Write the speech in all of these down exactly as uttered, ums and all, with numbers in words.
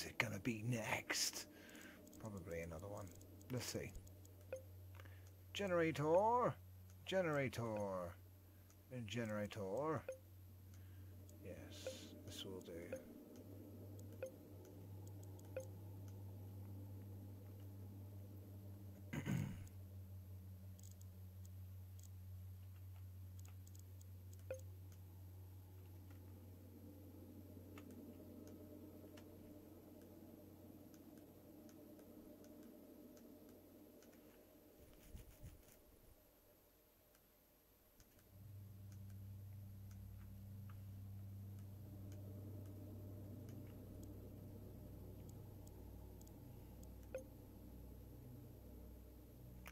is it gonna be next? Probably another one. Let's see. Generator, generator, and generator. Yes, this will do.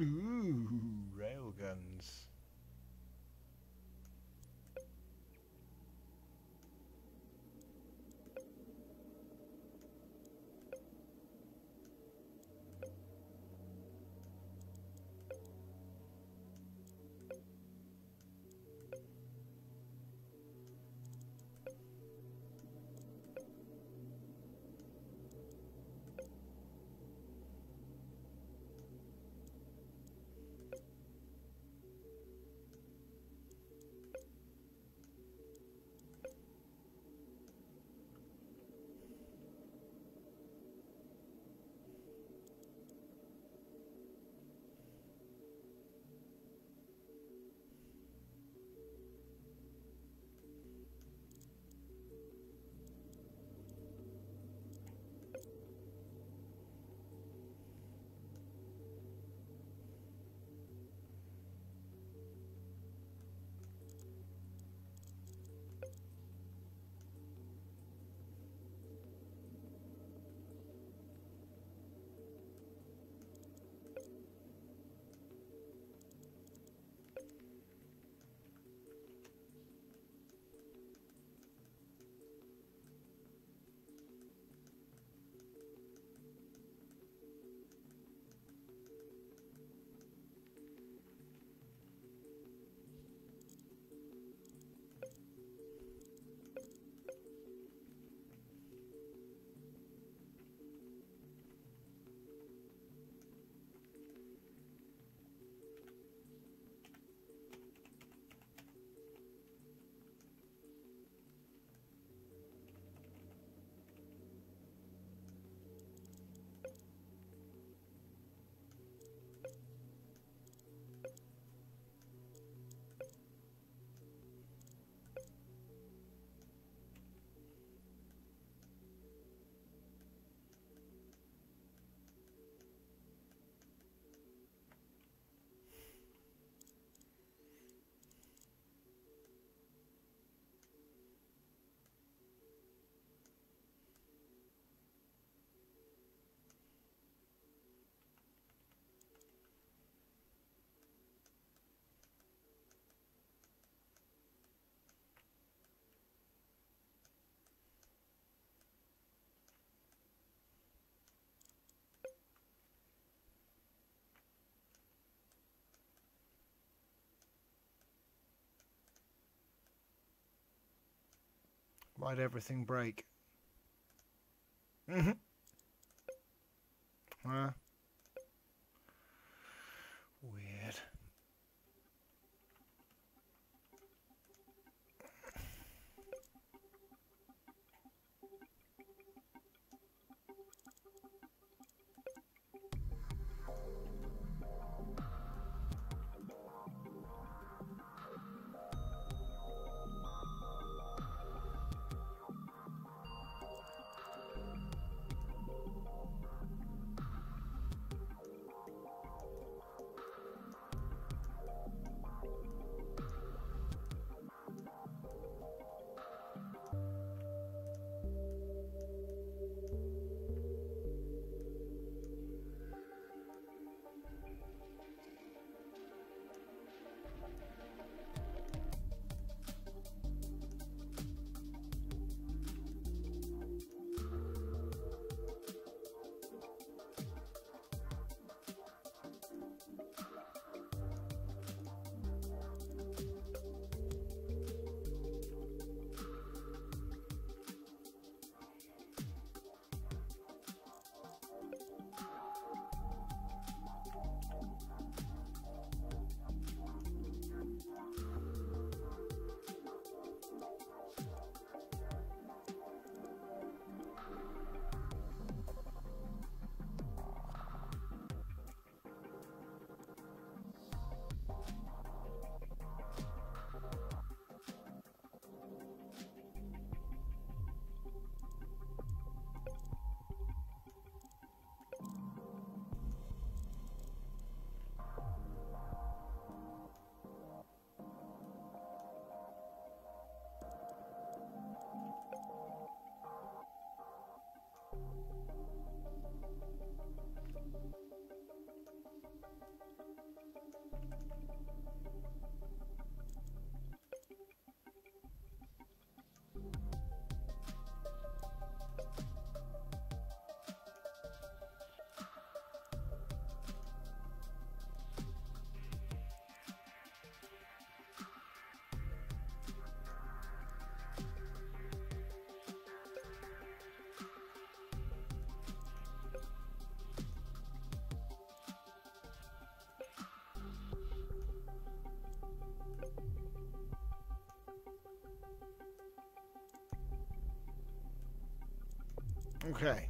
Ooh, railguns. Why'd everything break? Mm-hmm. Huh? Weird. Okay.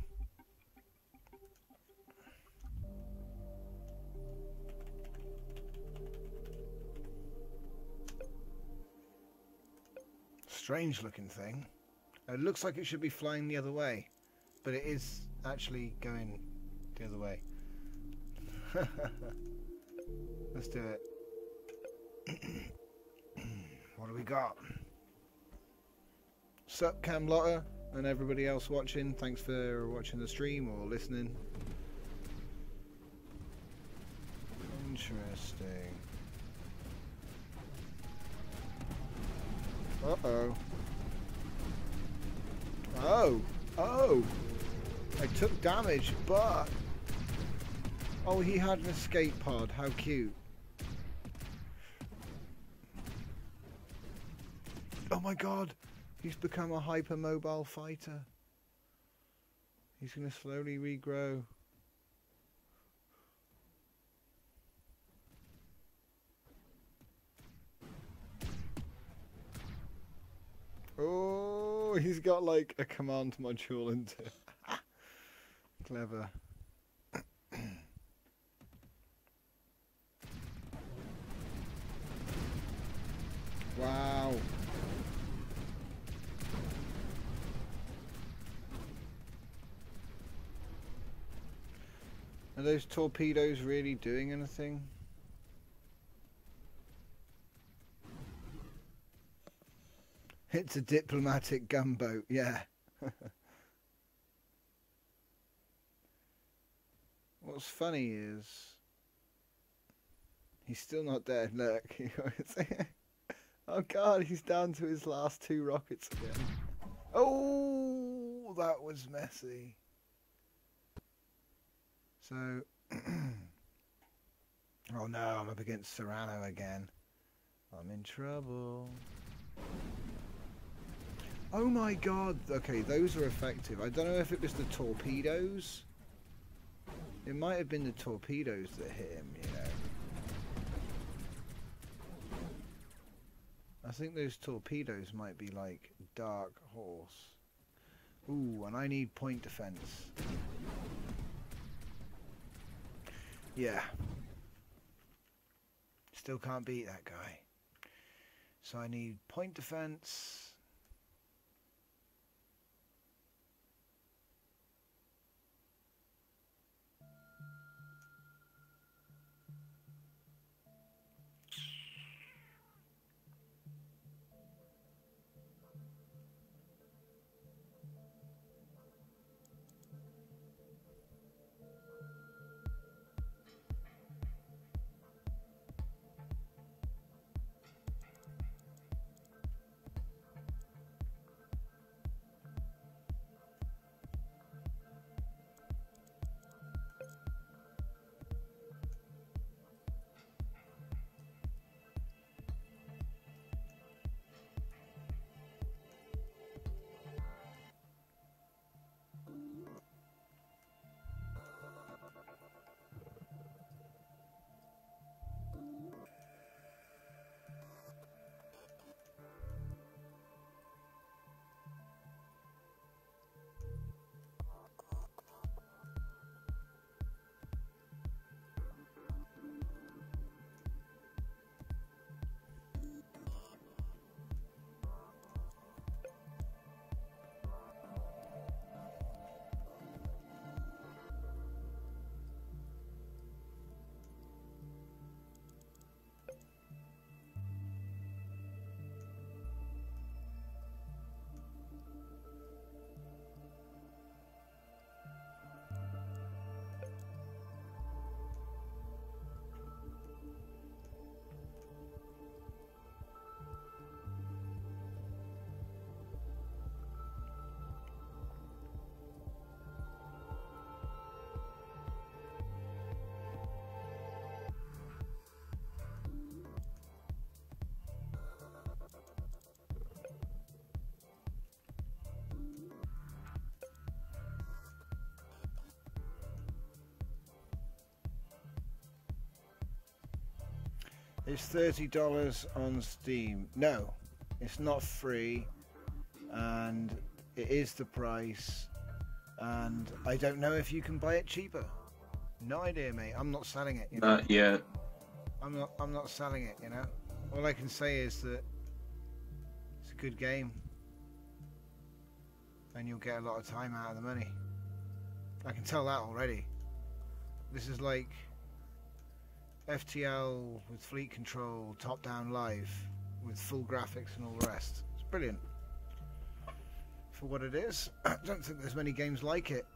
Strange looking thing. It looks like it should be flying the other way, but it is actually going the other way. Let's do it. What do we got? Sup, Cam Lotta, and everybody else watching. Thanks for watching the stream or listening. Interesting. Uh-oh. Oh, oh, I took damage, but, oh, he had an escape pod, how cute. Oh my god, he's become a hypermobile fighter. He's going to slowly regrow. Oh. He's got like a command module into it. Clever. Wow. Are those torpedoes really doing anything? It's a diplomatic gunboat, yeah. What's funny is he's still not dead, look. Oh god, he's down to his last two rockets again. Oh, that was messy. So oh no, I'm up against Serrano again. I'm in trouble. Oh my god, okay, those are effective. I don't know if it was the torpedoes. It might have been the torpedoes that hit him, you know. I think those torpedoes might be like Dark Horse. Ooh, and I need point defense. Yeah. Still can't beat that guy. So I need point defense. It's thirty dollars on Steam. No, it's not free, and it is the price and I don't know if you can buy it cheaper. No idea, mate. I'm not selling it. You know? Not yet. I'm not. I'm not selling it. You know. All I can say is that it's a good game, and you'll get a lot of time out of the money. I can tell that already. This is like F T L with fleet control, top-down live, with full graphics and all the rest. It's brilliant for what it is. I don't think there's many games like it.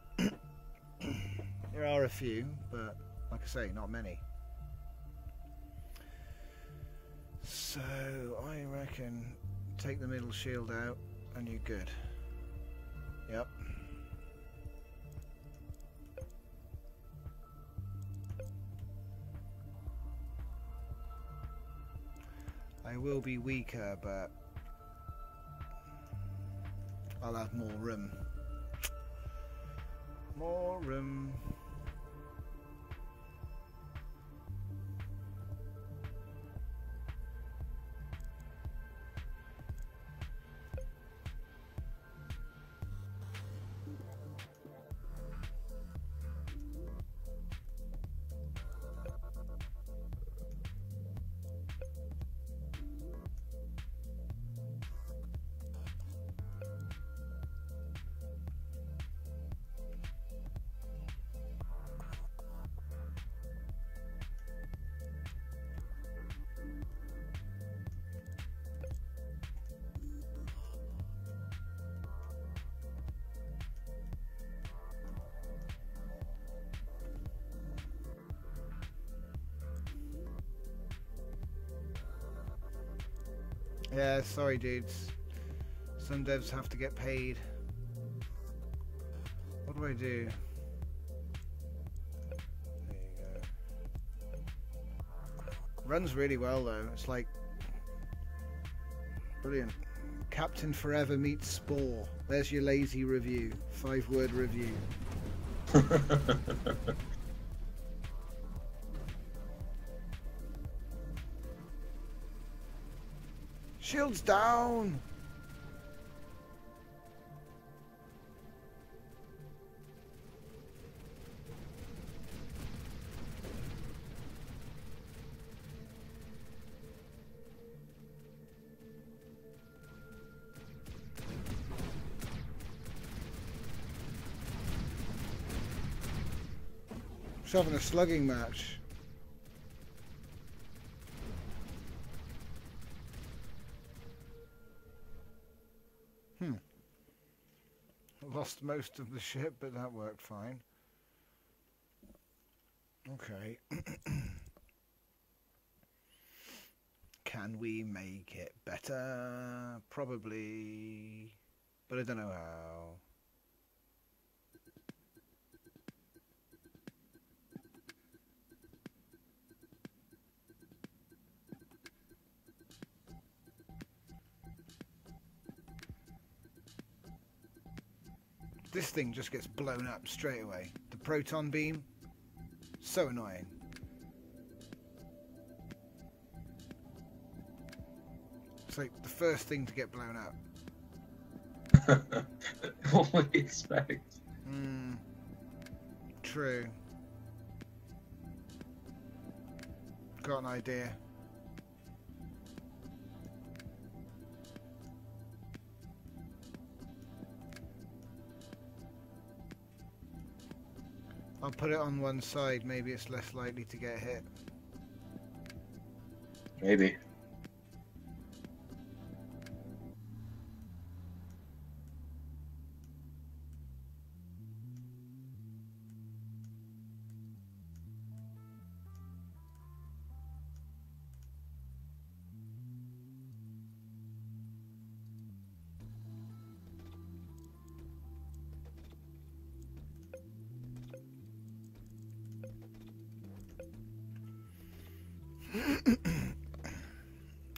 There are a few, but like I say, not many. So I reckon take the middle shield out and you're good. Yep. I will be weaker, but I'll have more room. More room. Yeah, sorry dudes. Some devs have to get paid. What do I do? There you go. Runs really well though. It's like brilliant. Captain Forever meets Spore. There's your lazy review. Five word review. Shields down! He's having a slugging match. Lost most of the ship, but that worked fine. Okay. Can we make it better? Probably, but I don't know how. This thing just gets blown up straight away. The proton beam, so annoying. It's like the first thing to get blown up. What would you expect? Mm, true. Got an idea. I'll put it on one side, maybe it's less likely to get hit. Maybe.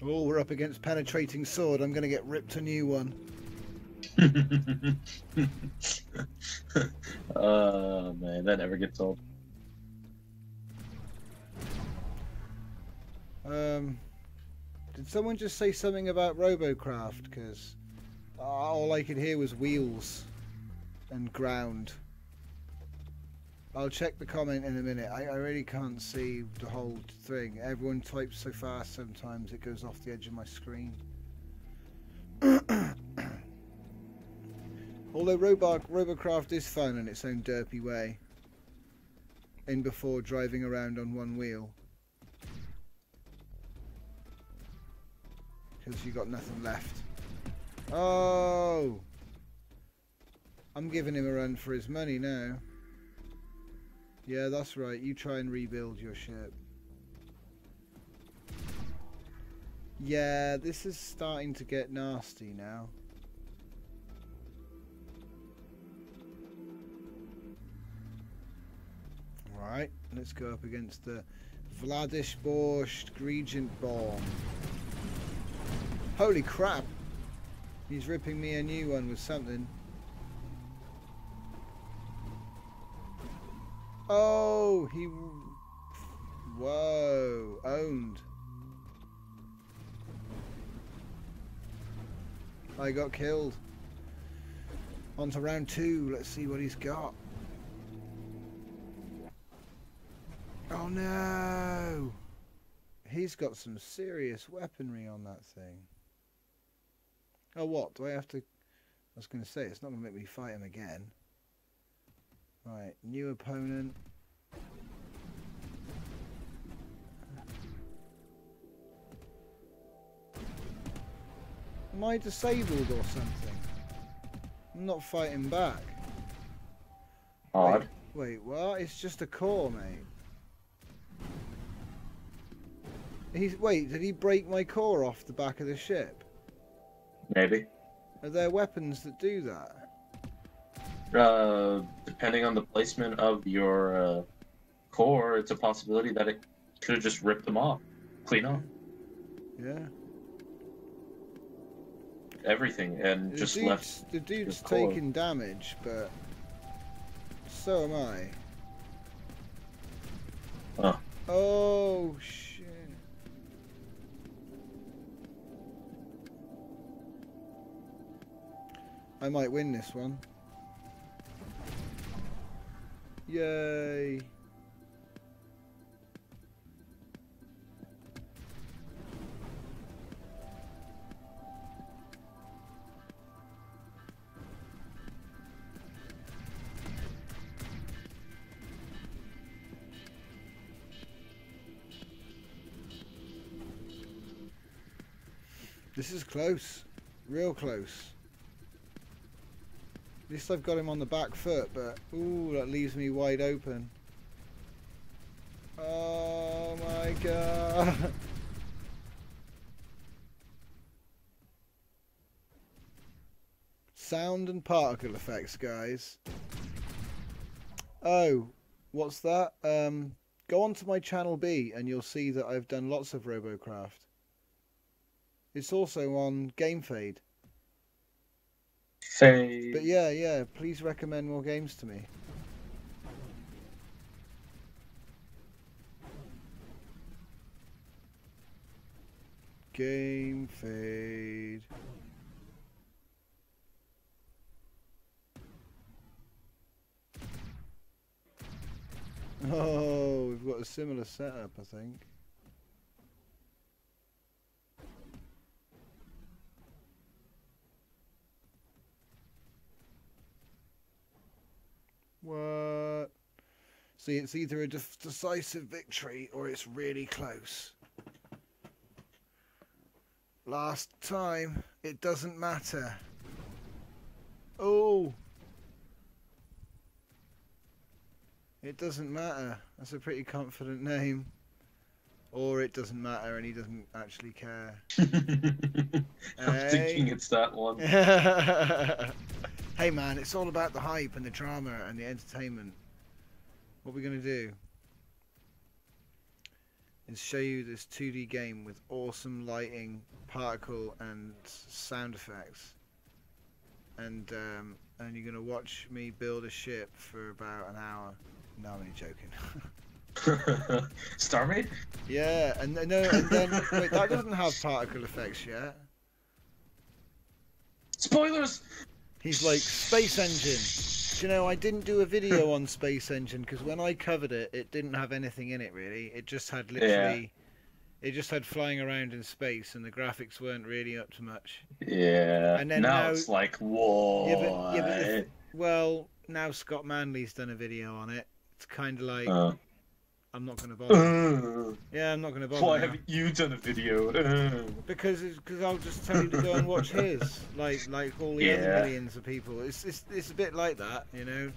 Oh, we're up against penetrating sword. I'm going to get ripped a new one. Oh, man, that never gets old. Um, did someone just say something about Robocraft? Because all I could hear was wheels. and ground. I'll check the comment in a minute. I, I really can't see the whole thing. Everyone types so fast sometimes it goes off the edge of my screen. Although Roboc Robocraft is fun in its own derpy way. In before driving around on one wheel. Because you got nothing left. Oh! I'm giving him a run for his money now. Yeah, that's right. You try and rebuild your ship. Yeah, this is starting to get nasty now. Alright, let's go up against the Vladiborsk Regent Bomb. Holy crap! He's ripping me a new one with something. Oh, he... Whoa, owned. I got killed. On to round two, let's see what he's got. Oh no! He's got some serious weaponry on that thing. Oh what, do I have to... I was going to say, it's not going to make me fight him again. Right, new opponent. Am I disabled or something? I'm not fighting back. Odd. Wait, wait, what? It's just a core, mate. He's, wait, did he break my core off the back of the ship? Maybe. Are there weapons that do that? Uh, depending on the placement of your uh, core, it's a possibility that it could have just ripped them off. Clean off. Yeah. Everything, and the just dude's, left. The dude's taking damage, but so am I. Huh. Oh, shit. I might win this one. Yay! This is close, real close. At least I've got him on the back foot, but ooh, that leaves me wide open. Oh my god! Sound and particle effects, guys. Oh, what's that? Um, go on to my channel B and you'll see that I've done lots of Robocraft. It's also on Gamefade. Say. But yeah, yeah, please recommend more games to me. Game Fade. Oh, we've got a similar setup, I think. What? See, it's either a de decisive victory or it's really close. Last time, it doesn't matter. Oh! It doesn't matter. That's a pretty confident name. Or it doesn't matter and he doesn't actually care. I'm hey. thinking it's that one. Hey man, it's all about the hype and the drama and the entertainment. What we're going to do is show you this two D game with awesome lighting, particle and sound effects. And um, and you're going to watch me build a ship for about an hour. No, I'm only joking. StarMade? Yeah, and, no, and then wait, that doesn't have particle effects yet. Spoilers! He's like, Space Engine. Do you know, I didn't do a video on Space Engine because when I covered it, it didn't have anything in it, really. It just had literally... Yeah. It just had flying around in space, and the graphics weren't really up to much. Yeah, and then now, now it's like, whoa. Yeah, but, yeah, but if, well, now Scott Manley's done a video on it. It's kind of like, uh, I'm not going to bother. Uh, yeah, I'm not going to bother. Why now. Haven't you done a video? Uh, because because I'll just tell you to go and watch his, like like all the yeah. other millions of people. It's, it's, it's a bit like that, you know?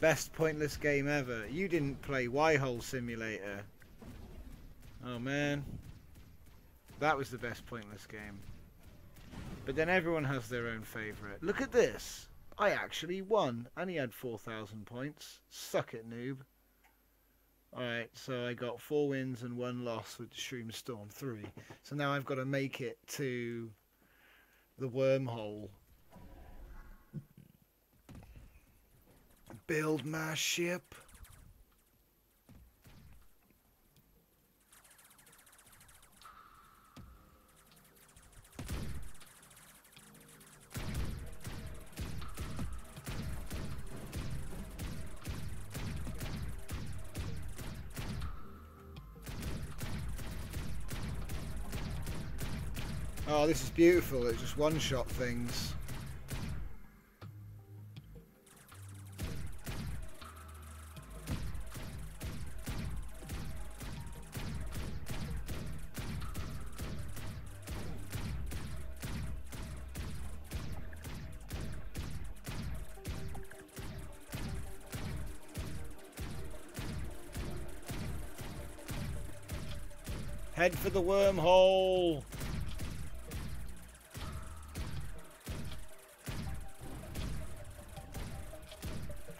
Best pointless game ever. You didn't play Y-Hole Simulator. Oh man, that was the best pointless game. But then everyone has their own favourite. Look at this! I actually won, and he had four thousand points. Suck it, noob. Alright, so I got four wins and one loss with Shroom Storm three. So now I've got to make it to the wormhole. Build my ship. Oh, this is beautiful. It's just one-shot things. Head for the wormhole.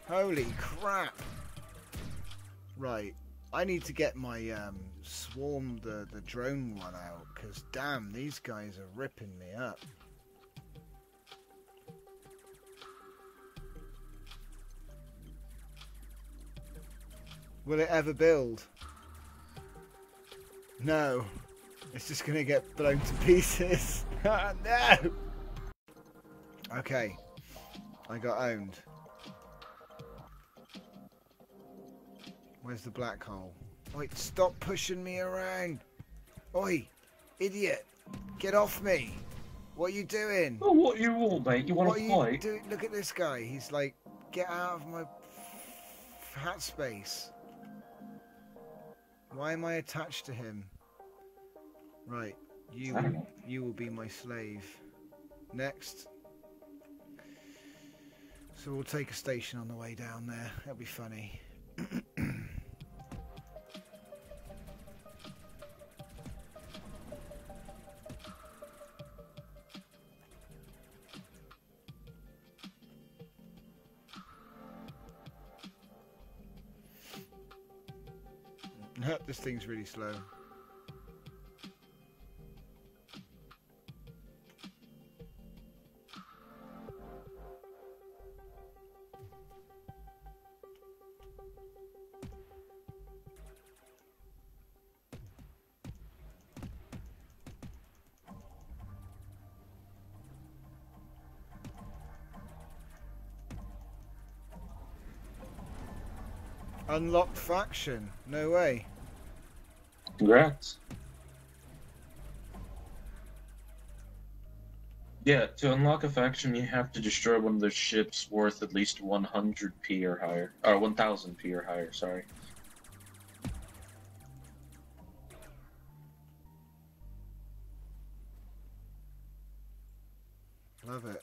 Holy crap! Right, I need to get my um, swarm, the, the drone one out, because damn, these guys are ripping me up. Will it ever build? No. It's just going to get blown to pieces. No! Okay, I got owned. Where's the black hole? Oi, stop pushing me around! Oi, idiot! Get off me! What are you doing? Oh, what you want, mate? You want to fight? Do look at this guy. He's like, get out of my hat space. Why am I attached to him? Right, you will, you will be my slave. Next. So we'll take a station on the way down there. That'll be funny. This thing's really slow. Unlocked faction. No way. Congrats. Yeah, to unlock a faction, you have to destroy one of their ships worth at least one hundred P or higher. Or one thousand P or higher, sorry. Love it.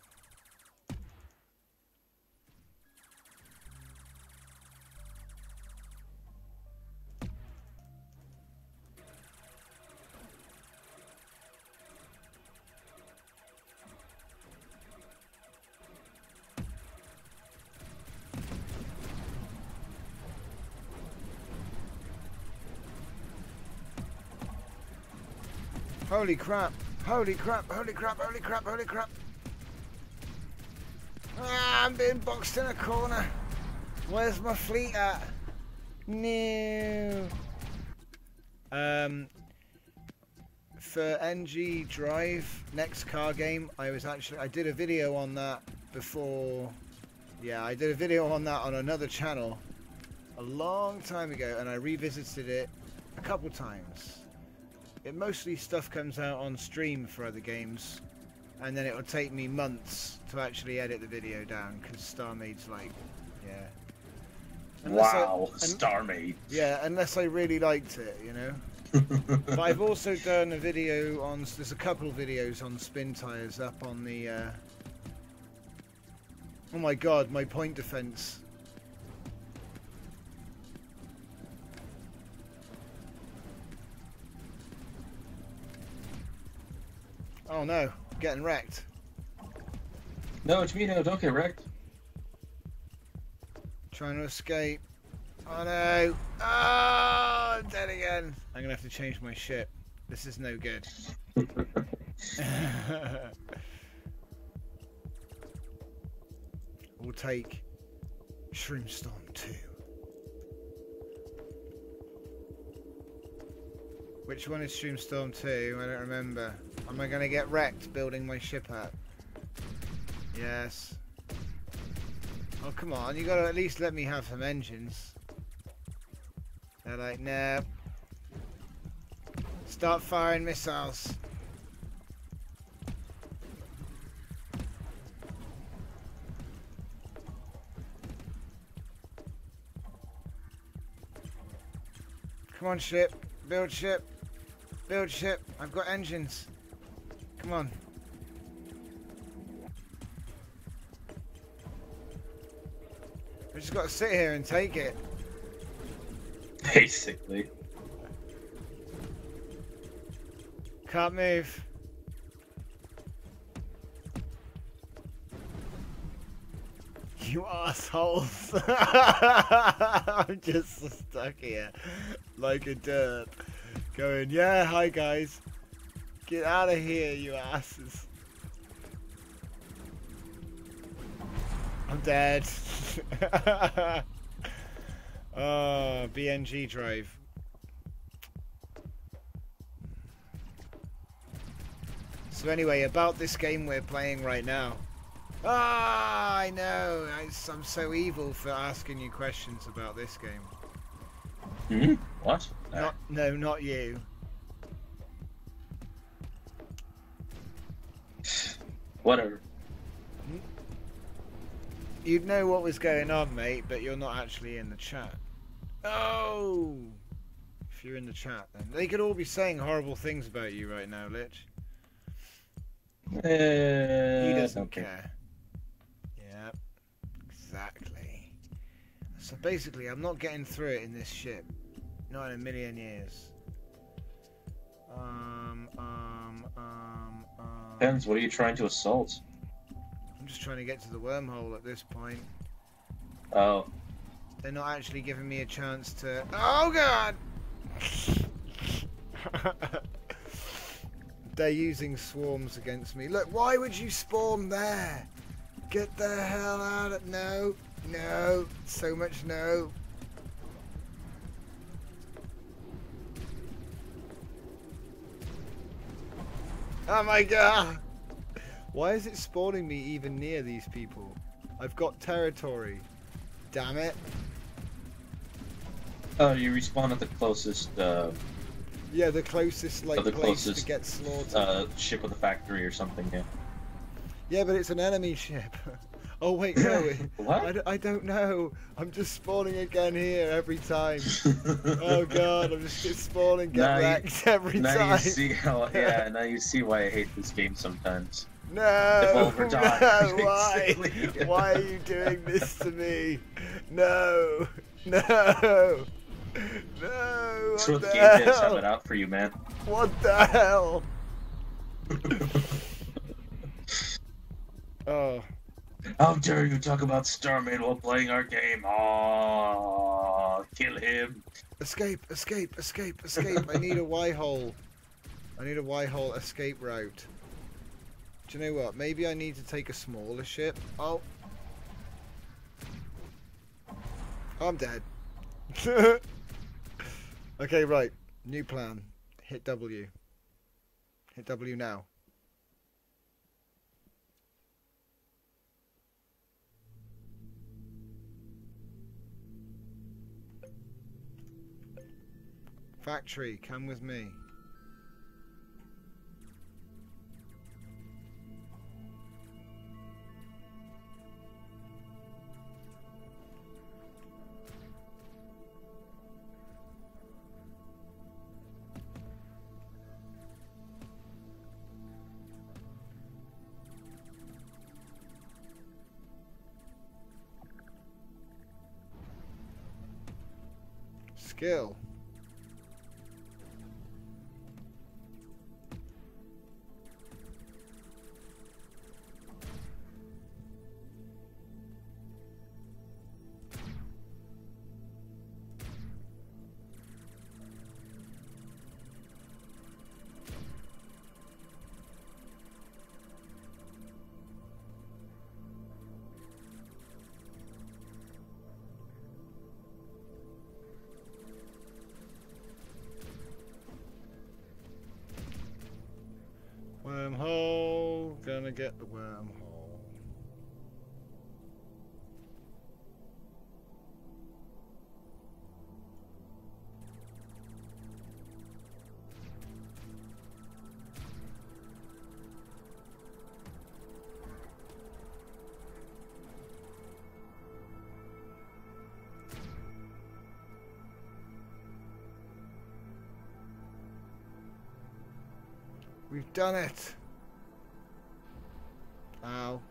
Holy crap, holy crap, holy crap, holy crap, holy crap. Ah, I'm being boxed in a corner. Where's my fleet at? No. Um, for N G Drive, next car game, I was actually, I did a video on that before, yeah, I did a video on that on another channel a long time ago, and I revisited it a couple times. It mostly stuff comes out on stream for other games, and then it will take me months to actually edit the video down, because StarMade's like, yeah. Unless wow, StarMade. Yeah, unless I really liked it, you know. But I've also done a video on, there's a couple of videos on spin tires up on the, uh, oh my god, my point defense. Oh no, I'm getting wrecked. No, it's me now, don't get wrecked. Trying to escape. Oh no! Oh, I'm dead again. I'm gonna have to change my ship. This is no good. We'll take Shroom Storm two. Which one is Shroom Storm two? I don't remember. Am I gonna get wrecked building my ship up? Yes. Oh, come on, you gotta at least let me have some engines. They're like, no. Start firing missiles. Come on, ship. Build ship. Build ship. I've got engines. Come on. I just got to sit here and take it. Basically. Can't move. You assholes! I'm just stuck here, like a derp, going, yeah, hi guys. Get out of here, you asses. I'm dead. Oh, B N G Drive. So anyway, about this game we're playing right now. Ah, I know. I, I'm so evil for asking you questions about this game. Mm-hmm. What? Not, no, not you. Whatever. You'd know what was going on, mate, but you're not actually in the chat. Oh! If you're in the chat, then. They could all be saying horrible things about you right now, Lich. Uh, he doesn't okay. care. Yeah, exactly. So basically, I'm not getting through it in this ship. Not in a million years. Um, um, um, um... Depends, what are you trying to assault? Just trying to get to the wormhole at this point. Oh. They're not actually giving me a chance to. Oh god! They're using swarms against me. Look, why would you spawn there? Get the hell out of. No, no, so much no. Oh my god! Why is it spawning me even near these people? I've got territory. Damn it. Oh, you respawn at the closest, uh... yeah, the closest, like, the place closest, to get slaughtered. Uh, ship of the factory or something, yeah. Yeah, but it's an enemy ship. Oh, wait, no. What? I, d I don't know. I'm just spawning again here every time. Oh, God, I'm just, just spawning, get now wrecked you, every now time. Now you see how, yeah, now you see why I hate this game sometimes. No, no, why? Why are you doing this to me? No, no, no. That's what the game is. Have it out for you, man. What the hell? Oh, how dare you talk about StarMade while playing our game? Oh, kill him! Escape! Escape! Escape! Escape! I need a Y-hole. I need a Y-hole escape route. Do you know what? Maybe I need to take a smaller ship. Oh. I'm dead. Okay, right. New plan. Hit W. Hit W now. Factory, come with me. Skill. Wormhole, gonna get the wormhole. We've done it. Ow.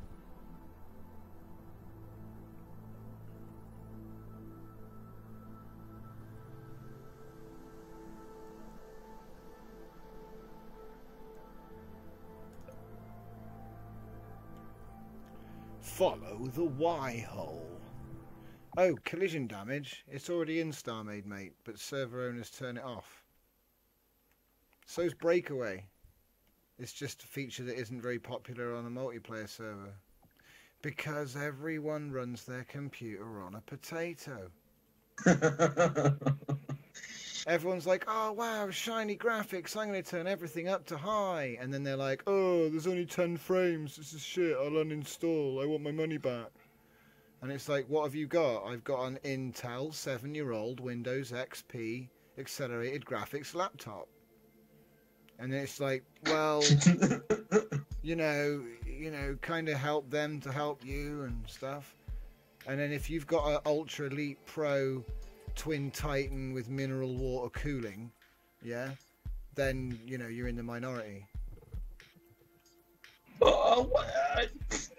Follow the Y-hole. Oh, collision damage. It's already in StarMade, mate, but server owners turn it off. So's breakaway. It's just a feature that isn't very popular on a multiplayer server. Because everyone runs their computer on a potato. Everyone's like, oh wow, shiny graphics, I'm going to turn everything up to high. And then they're like, oh, there's only ten frames, this is shit, I'll uninstall, I want my money back. And it's like, what have you got? I've got an Intel seven-year-old Windows X P accelerated graphics laptop. And it's like, well, you know, you know, kind of help them to help you and stuff. And then if you've got an Ultra Elite Pro Twin Titan with mineral water cooling, yeah, then, you know, you're in the minority. Oh, uh,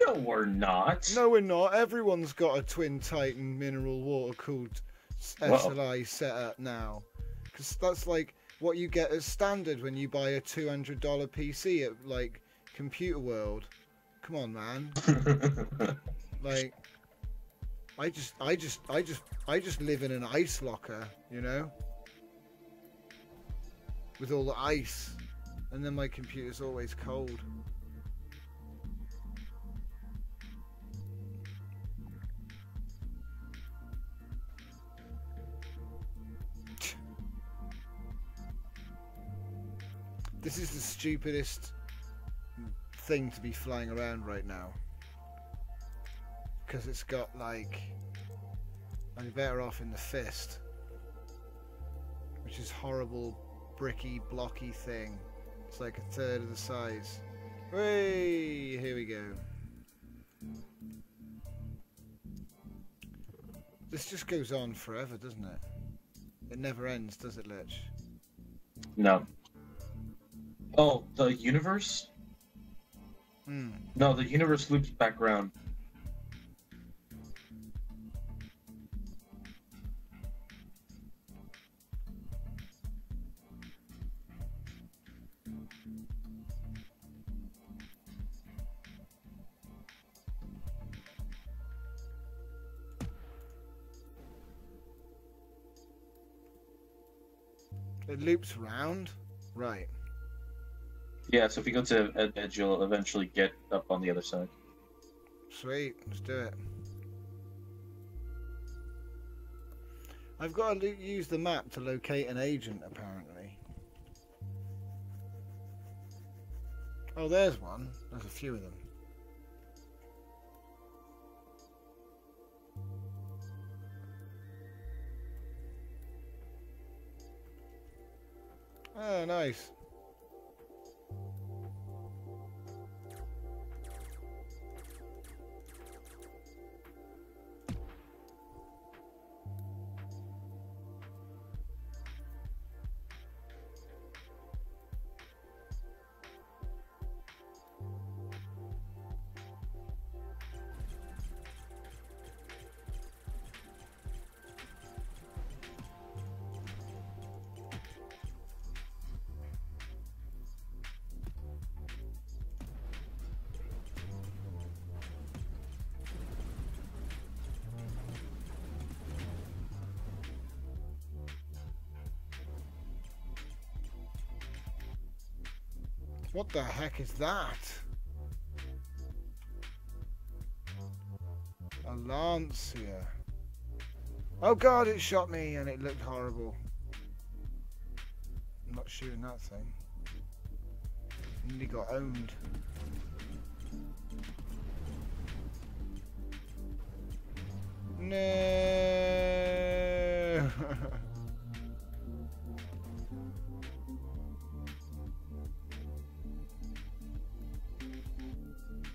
no, we're not. No, we're not. Everyone's got a Twin Titan mineral water cooled S L I set up now. Because that's like what you get as standard when you buy a two hundred dollar P C at, like, Computer World. Come on, man. Like, I just, I just, I just, I just live in an ice locker, you know? With all the ice. And then my computer's always cold. This is the stupidest thing to be flying around right now. Because it's got, like, I'm better off in the fist. Which is horrible, bricky, blocky thing. It's like a third of the size. Hey, here we go. This just goes on forever, doesn't it? It never ends, does it, Lich? No. Oh, the universe? Mm. No, the universe loops back around. It loops round? Right. Yeah, so if you go to Ed Edge, you'll eventually get up on the other side. Sweet, let's do it. I've got to use the map to locate an agent, apparently. Oh, there's one. There's a few of them. Oh, nice. What the heck is that? A Lancia. Oh god, it shot me and it looked horrible. I'm not shooting that thing. Nearly got owned. No.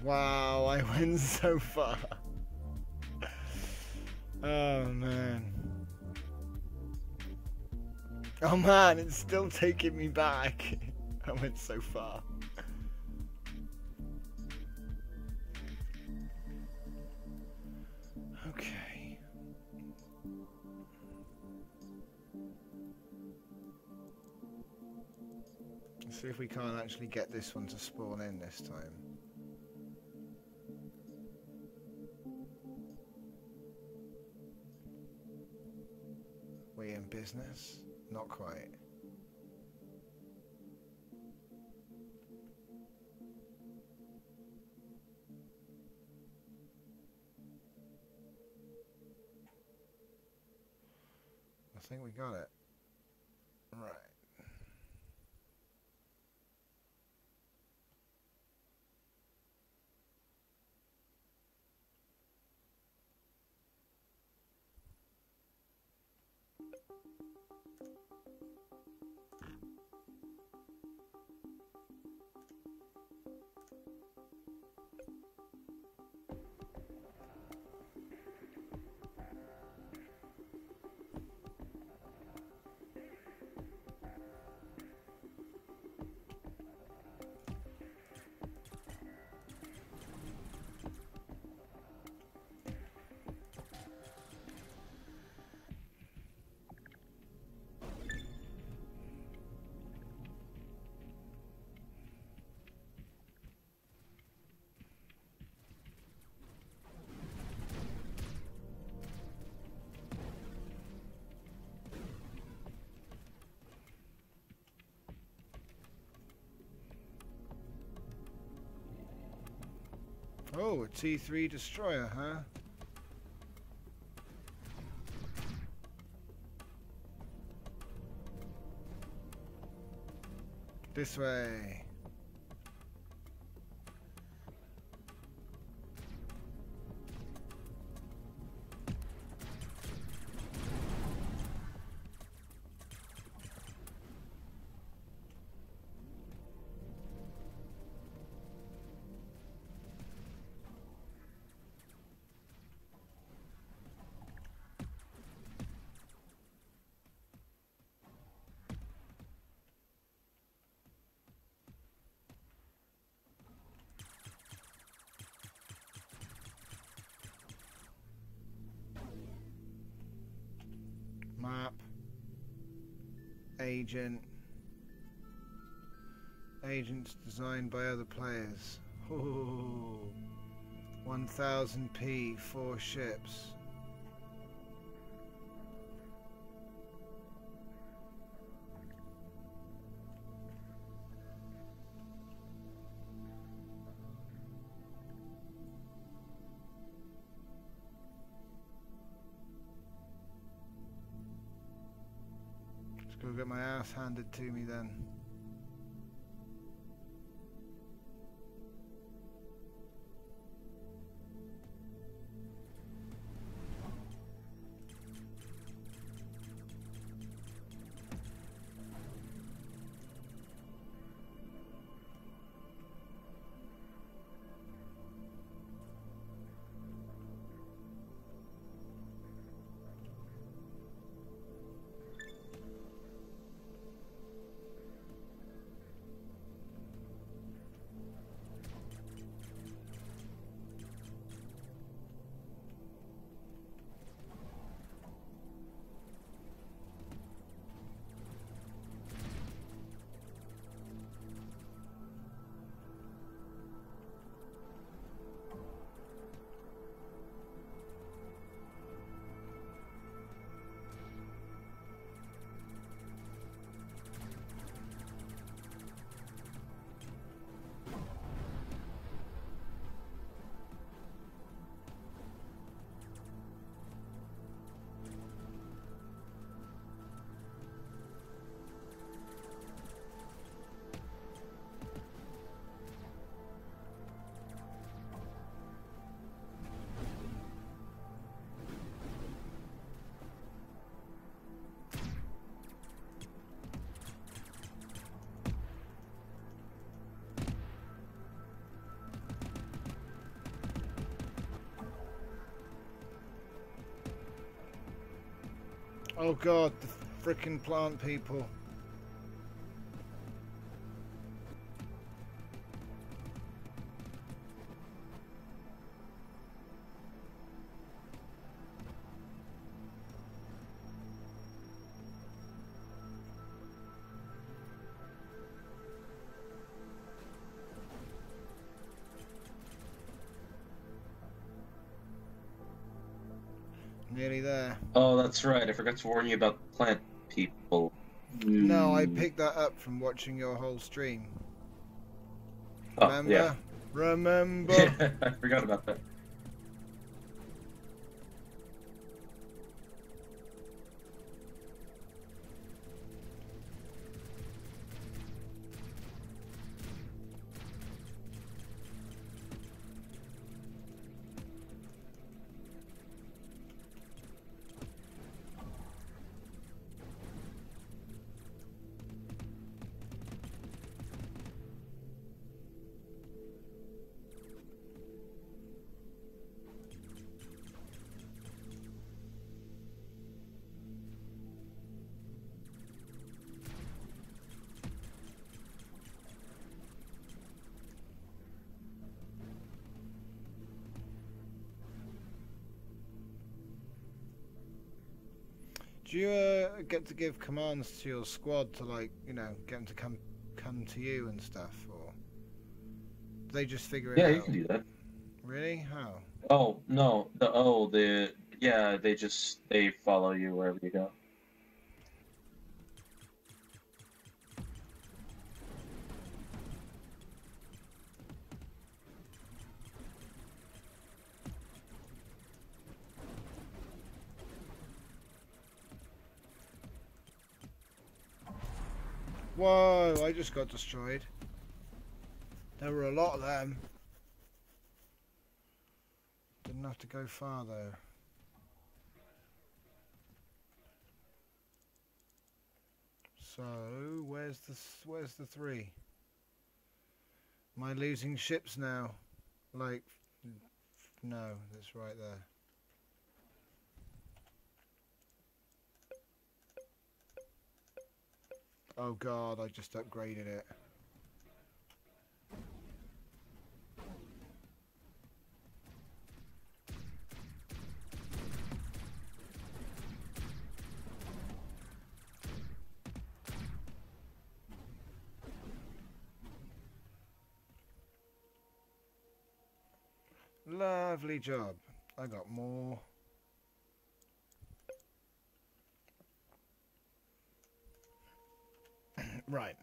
Wow, I went so far. Oh man. Oh man, it's still taking me back. I went so far. Okay. Let's see if we can't actually get this one to spawn in this time. In business? Not quite. I think we got it. Right. Oh, a T three destroyer, huh? This way. Agent. Agents designed by other players. Oh. one thousand P, four ships. I'll get my ass handed to me then. Oh god, the frickin' plant people. Nearly there. Oh, that's right. I forgot to warn you about plant people. No, I picked that up from watching your whole stream. Oh, remember? Yeah. Remember? Yeah, I forgot about that. Do you uh, get to give commands to your squad to, like, you know, get them to come come to you and stuff, or do they just figure it yeah, out? Yeah, you can do that. Really? How? Oh no, the oh the yeah, they just they follow you wherever you go. Whoa, I just got destroyed. There were a lot of them. Didn't have to go far though. So, where's the, where's the three? Am I losing ships now? Like, no, it's right there. Oh god, I just upgraded it. Lovely job. I got more. Right.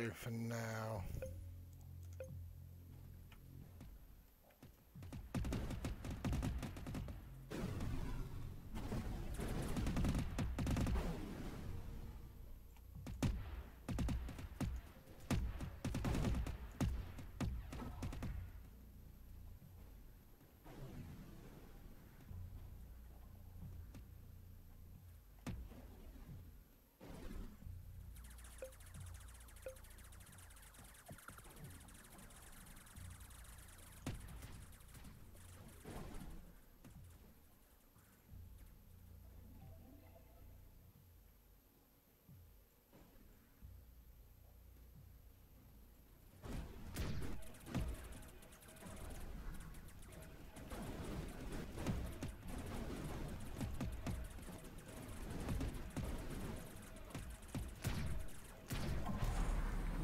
do for now.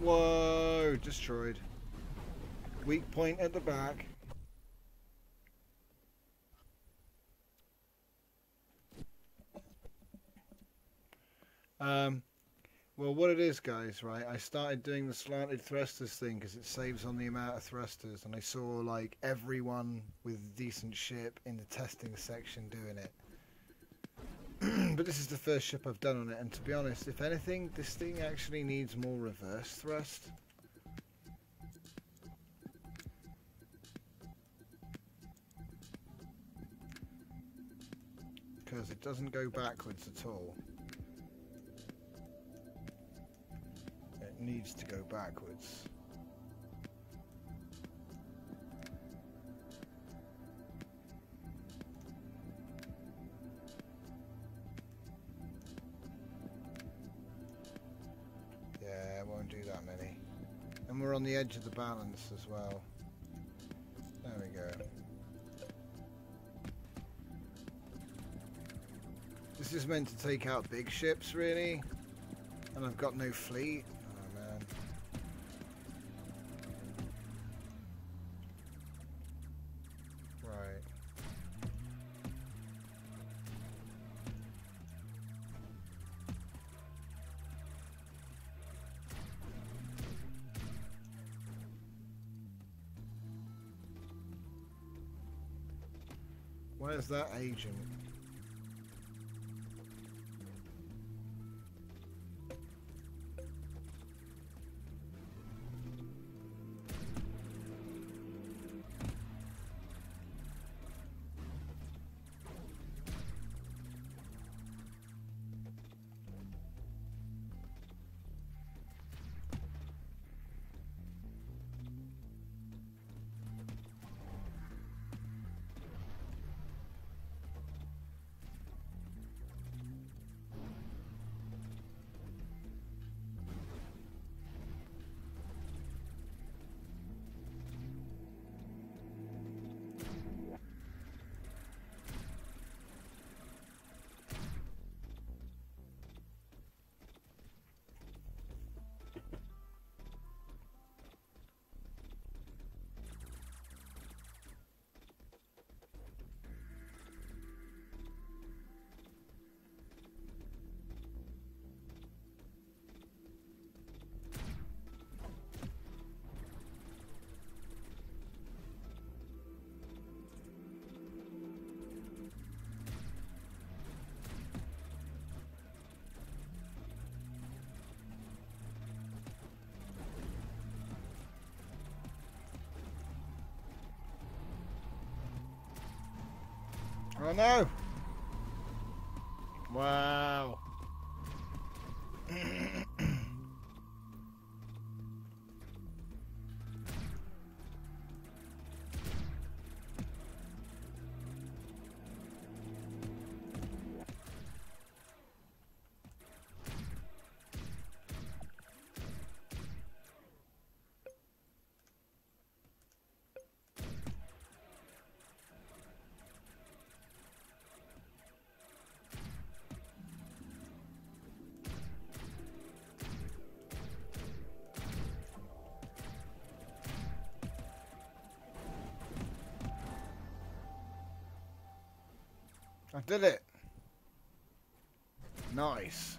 Whoa, destroyed. Weak point at the back. Um, well, what it is, guys, right, I started doing the slanted thrusters thing because it saves on the amount of thrusters, and I saw, like, everyone with decent ship in the testing section doing it. But this is the first ship I've done on it, and to be honest, if anything, this thing actually needs more reverse thrust. Because it doesn't go backwards at all. It needs to go backwards. We're on the edge of the balance as well. There we go. This is meant to take out big ships, really, and I've got no fleet. Oh man. Right. Where's that agent? Oh no! Wow! I did it. Nice.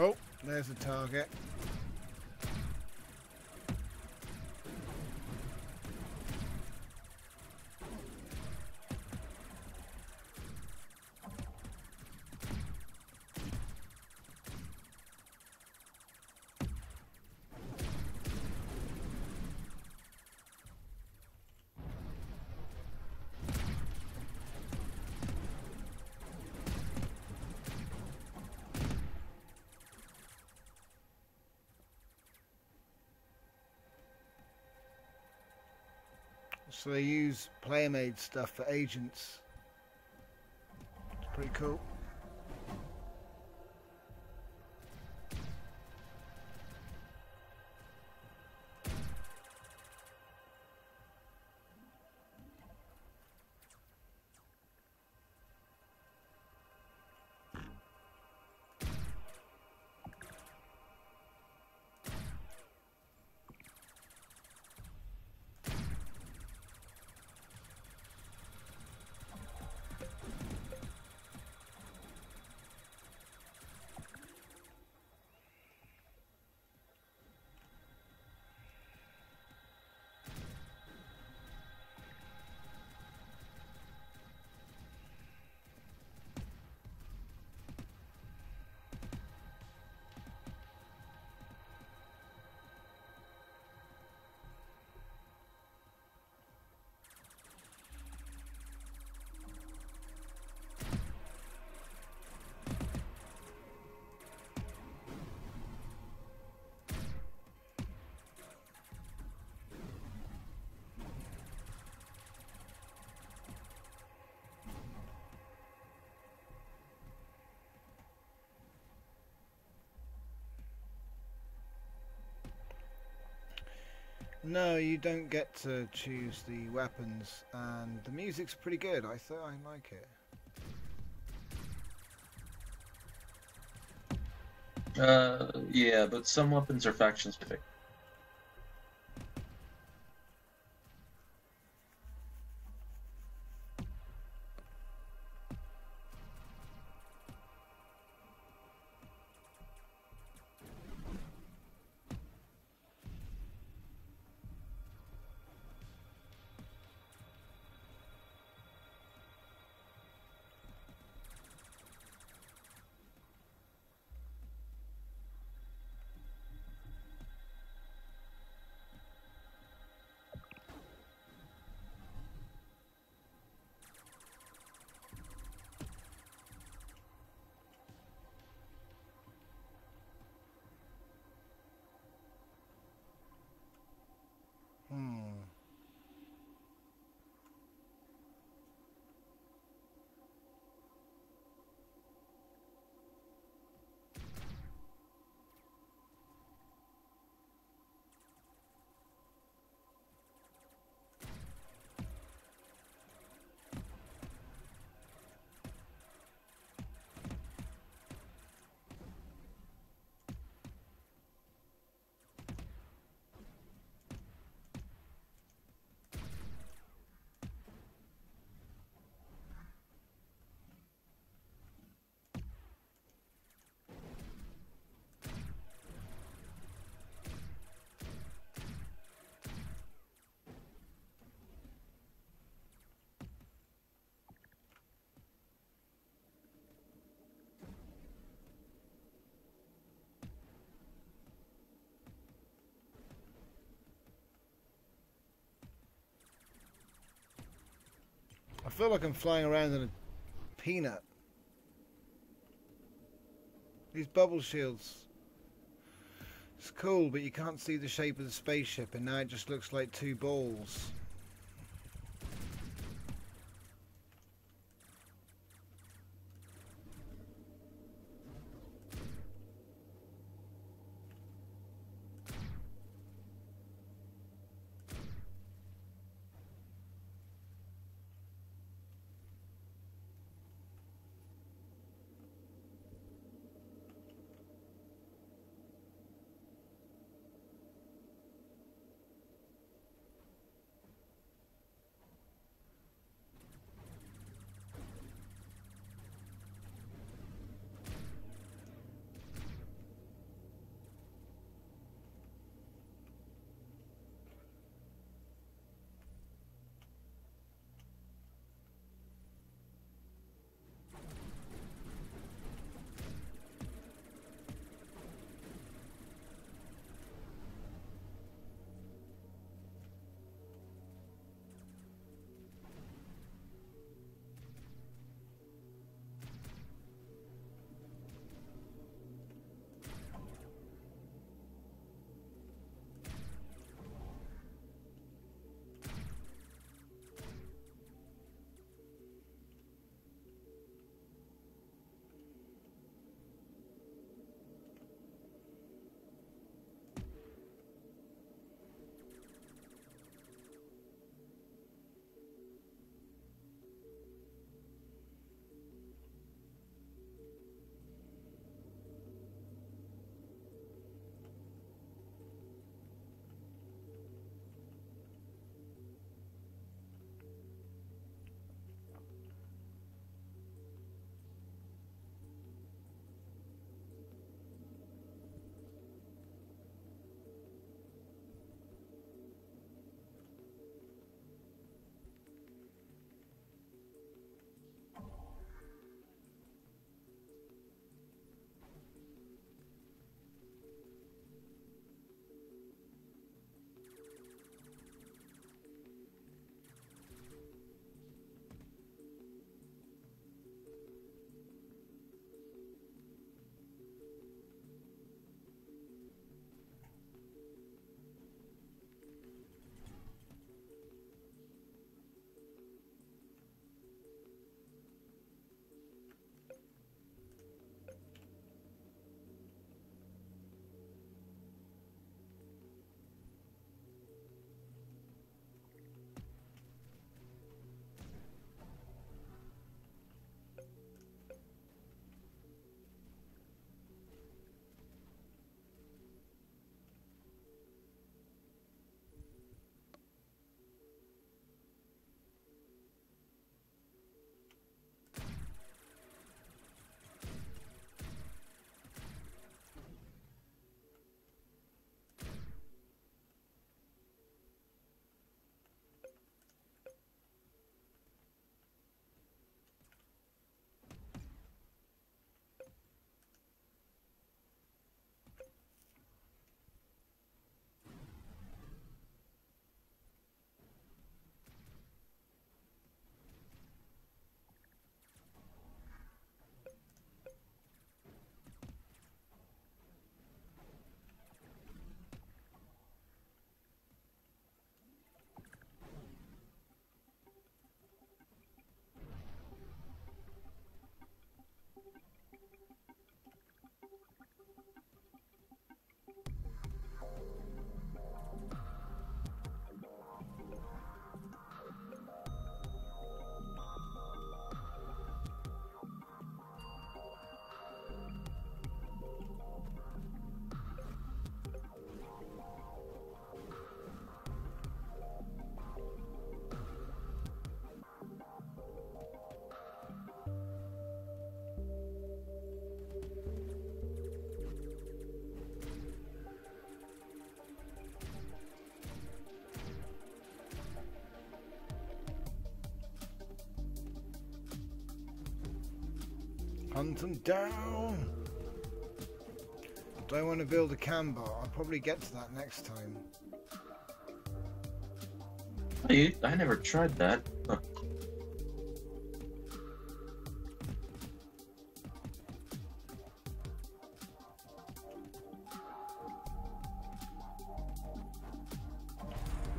Oh, there's a target. So they use player-made stuff for agents. It's pretty cool. No, you don't get to choose the weapons, and the music's pretty good. I thought I like it. Uh, yeah, but some weapons are faction specific. I feel like I'm flying around in a peanut. These bubble shields. It's cool, but you can't see the shape of the spaceship, and now it just looks like two balls. Hunt them down! Do I want to build a cam bot? I'll probably get to that next time. Hey, I never tried that. Huh.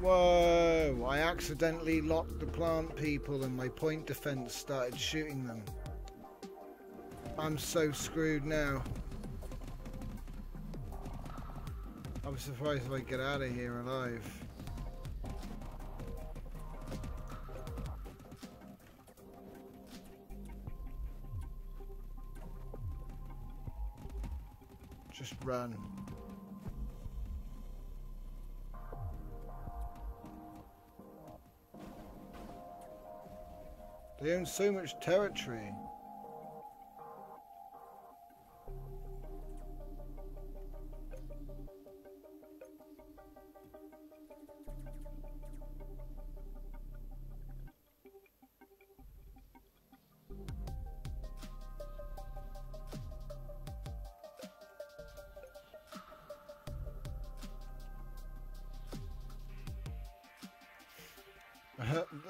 Whoa, I accidentally locked the plant people and my point defense started shooting them. I'm so screwed now. I'm surprised if I get out of here alive. Just run. They own so much territory.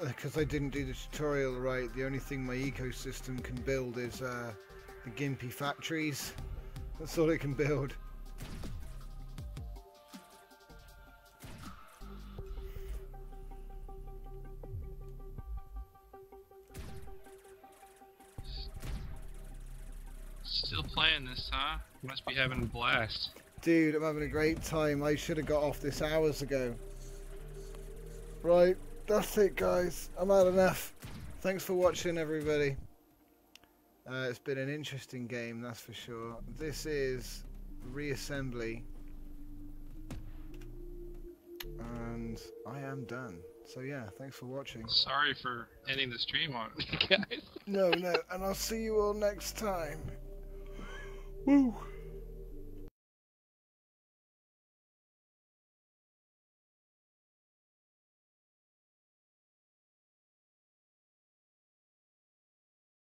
Because I didn't do the tutorial right, the only thing my ecosystem can build is uh, the gimpy factories. That's all it can build. Still playing this, huh? Must be having a blast. Dude, I'm having a great time. I should have got off this hours ago. Right. That's it, guys. I'm had enough. Thanks for watching, everybody. Uh, it's been an interesting game, that's for sure. This is Reassembly. And I am done. So, yeah, thanks for watching. Sorry for ending the stream on it, guys. No, no, and I'll see you all next time. Woo!